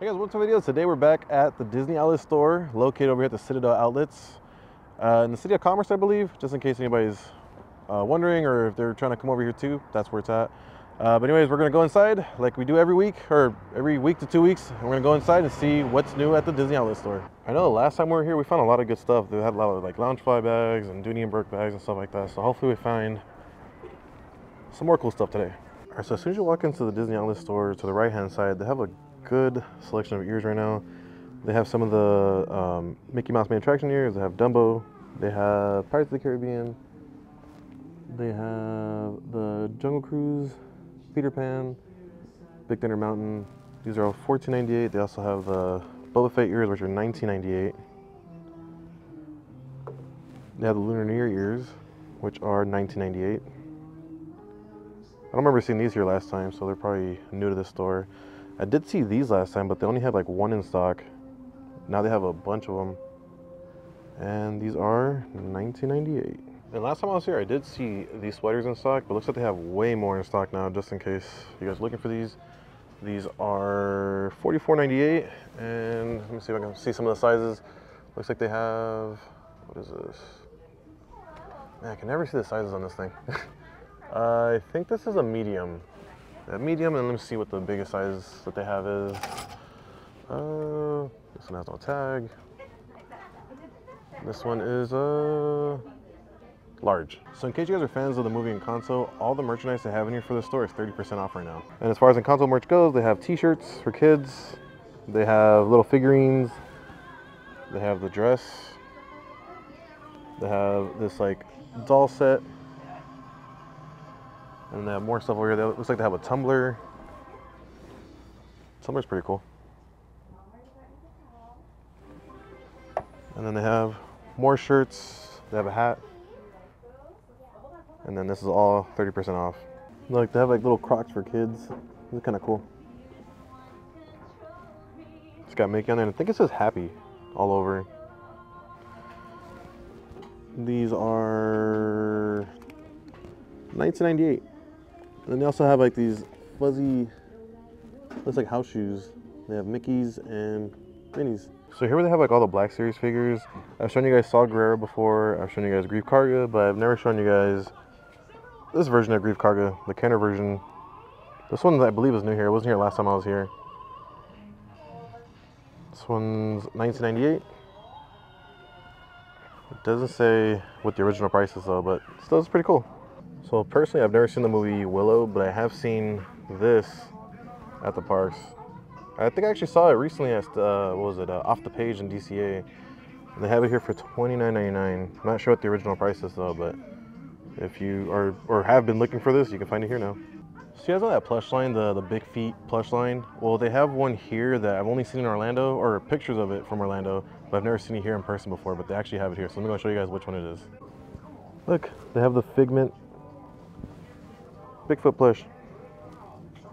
Hey guys, welcome to the video. Today we're back at the Disney Outlet store located over here at the Citadel Outlets in the City of Commerce, I believe, just in case anybody's wondering, or if they're trying to come over here too, that's where it's at. But anyways, we're gonna go inside like we do every week, or every week to 2 weeks, and we're gonna go inside and see what's new at the Disney Outlet store. I know the last time we were here, we found a lot of good stuff. They had a lot of like Loungefly bags and Dooney and Bourke bags and stuff like that. So hopefully we find some more cool stuff today. All right, so as soon as you walk into the Disney Outlet store, to the right-hand side, they have a good selection of ears right now. They have some of the Mickey Mouse main attraction ears. They have Dumbo. They have Pirates of the Caribbean. They have the Jungle Cruise, Peter Pan, Big Thunder Mountain. These are all $14.98. They also have Boba Fett ears, which are $19.98. They have the Lunar New Year ears, which are $19.98. I don't remember seeing these here last time, so they're probably new to this store. I did see these last time, but they only had like one in stock. Now they have a bunch of them. And these are $19.98. And last time I was here, I did see these sweaters in stock, but looks like they have way more in stock now, just in case you guys are looking for these. These are $44.98, and let me see if I can see some of the sizes. Looks like they have, what is this? Man, I can never see the sizes on this thing. I think this is a medium. A medium, and let me see what the biggest size that they have is. This one has no tag. This one is large. So in case you guys are fans of the movie Encanto, all the merchandise they have in here for the store is 30% off right now. And as far as Encanto merch goes, they have t-shirts for kids. They have little figurines. They have the dress. They have this like doll set. And they have more stuff over here. It looks like they have a tumbler. Tumbler's pretty cool. And then they have more shirts. They have a hat. And then this is all 30% off. Look, they have like little Crocs for kids. This is kind of cool. It's got Mickey on there. And I think it says happy all over. These are $19.98. And then they also have like these fuzzy, looks like house shoes. They have Mickey's and Minnie's. So here they have like all the Black Series figures. I've shown you guys Saw Gerrera before. I've shown you guys Greef Karga, but I've never shown you guys this version of Greef Karga, the Kenner version. This one I believe is new here. It wasn't here last time I was here. This one's $19.98. It doesn't say what the original price is though, but still it's pretty cool. So personally, I've never seen the movie Willow, but I have seen this at the parks. I think I actually saw it recently at, Off the Page in DCA. They have it here for $29.99. I'm not sure what the original price is though, but if you are, or have been looking for this, you can find it here now. So you guys know that plush line, the big feet plush line? Well, they have one here that I've only seen in Orlando, or pictures of it from Orlando, but I've never seen it here in person before, but they actually have it here. So let me go show you guys which one it is. Look, they have the Figment Bigfoot plush.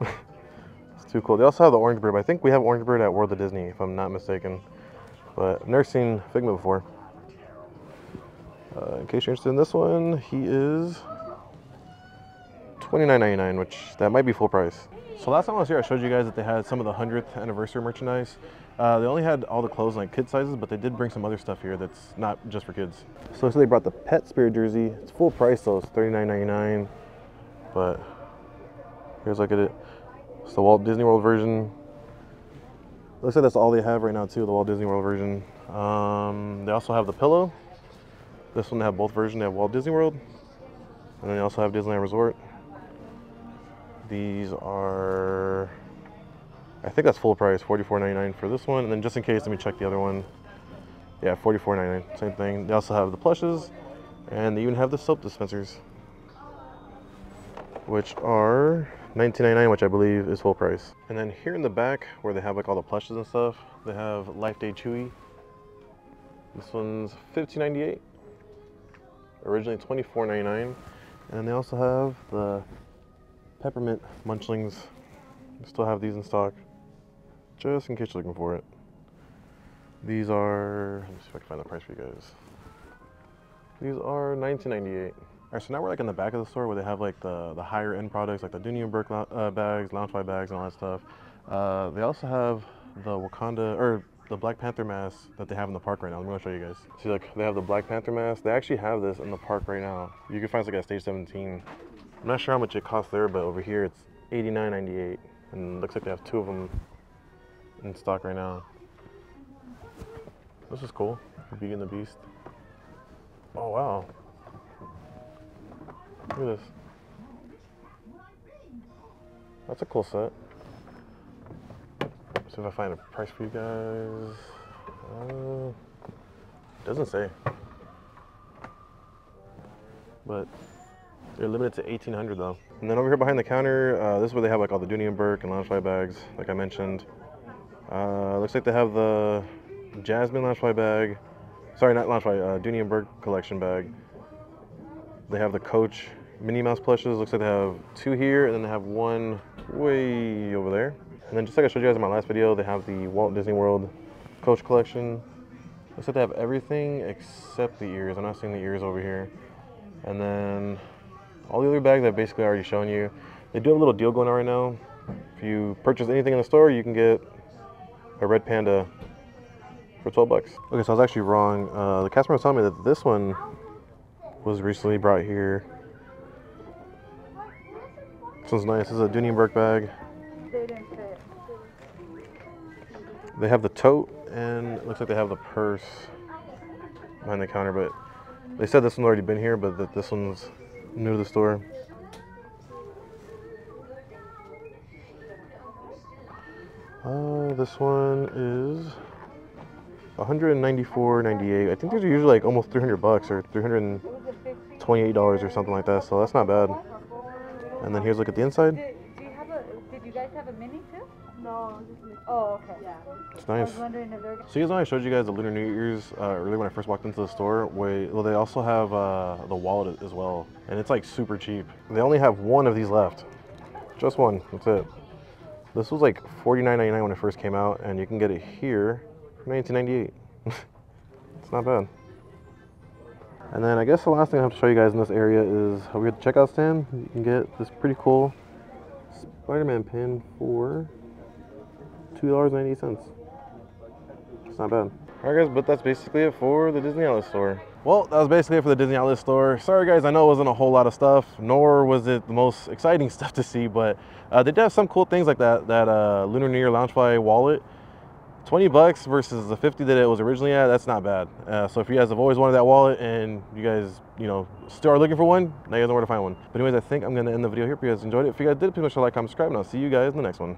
It's too cool. They also have the orange bird. I think we have orange bird at World of Disney, if I'm not mistaken. But I've never seen Figment before. In case you're interested in this one, he is $29.99, which that might be full price. So last time I was here, I showed you guys that they had some of the 100th anniversary merchandise. They only had all the clothes in like kid sizes, but they did bring some other stuff here that's not just for kids. So they brought the Pet Spirit jersey. It's full price though. It's $39.99. But here's a look at it. It's the Walt Disney World version. Looks like that's all they have right now too, the Walt Disney World version. They also have the pillow. This one they have both versions. They have Walt Disney World, and then they also have Disneyland Resort. These are, I think that's full price, $44.99 for this one. And then just in case, let me check the other one. Yeah, $44.99, same thing. They also have the plushes, and they even have the soap dispensers, which are $19.99, which I believe is full price. And then here in the back, where they have like all the plushes and stuff, they have Life Day Chewy. This one's $15.98, originally $24.99. And they also have the Peppermint Munchlings. We still have these in stock, just in case you're looking for it. These are, let me see if I can find the price for you guys. These are $19.98. All right, so now we're like in the back of the store where they have like the higher end products, like the Dooney & Bourke bags, Loungefly bags, and all that stuff. They also have the Wakanda, or the Black Panther mask that they have in the park right now. I'm gonna show you guys. See, like, they have the Black Panther mask. They actually have this in the park right now. You can find it, like, at stage 17. I'm not sure how much it costs there, but over here it's $89.98. And it looks like they have two of them in stock right now. This is cool. Beauty and the Beast. Oh, wow. Look at this. That's a cool set. Let's see if I find a price for you guys. Doesn't say. But they're limited to 1,800 though. And then over here behind the counter, this is where they have like all the Dooney and Bourke and Loungefly bags, like I mentioned. Looks like they have the Jasmine Loungefly bag. Sorry, not Loungefly, Dooney and Bourke collection bag. They have the Coach Minnie Mouse plushes. Looks like they have two here, and then they have one way over there. And then just like I showed you guys in my last video, they have the Walt Disney World Coach collection. Looks like they have everything except the ears. I'm not seeing the ears over here. And then all the other bags I've basically already shown you. They do have a little deal going on right now. If you purchase anything in the store, you can get a red panda for 12 bucks. Okay, so I was actually wrong. The customer was telling me that this one was recently brought here. This one's nice. This is a Dooney & Bourke bag. They have the tote, and it looks like they have the purse behind the counter, but they said this one's already been here, but that this one's new to the store. This one is $194.98. I think these are usually like almost 300 bucks or $328 or something like that, so that's not bad. And then here's a look at the inside. Did you guys have a mini too? No. Oh, okay. Yeah. It's nice. I was wondering if they're... So you guys know I showed you guys the Lunar New Year's earlier when I first walked into the store. Well, they also have the wallet as well, and it's like super cheap. They only have one of these left. Just one. That's it. This was like $49.99 when it first came out, and you can get it here for $19.98. It's not bad. And then I guess the last thing I have to show you guys in this area is over here at the checkout stand. You can get this pretty cool Spider-Man pin for $2.98. It's not bad. All right, guys, but that's basically it for the Disney Outlet store. Well, that was basically it for the Disney Outlet store. Sorry, guys, I know it wasn't a whole lot of stuff, nor was it the most exciting stuff to see, but they did have some cool things like that Lunar New Year Loungefly wallet. 20 bucks versus the 50 that it was originally at, that's not bad. So if you guys have always wanted that wallet and you guys, still are looking for one, now you guys know where to find one. But anyways, I think I'm gonna end the video here. If you guys enjoyed it, if you guys did, please make sure to like, comment, subscribe, and I'll see you guys in the next one.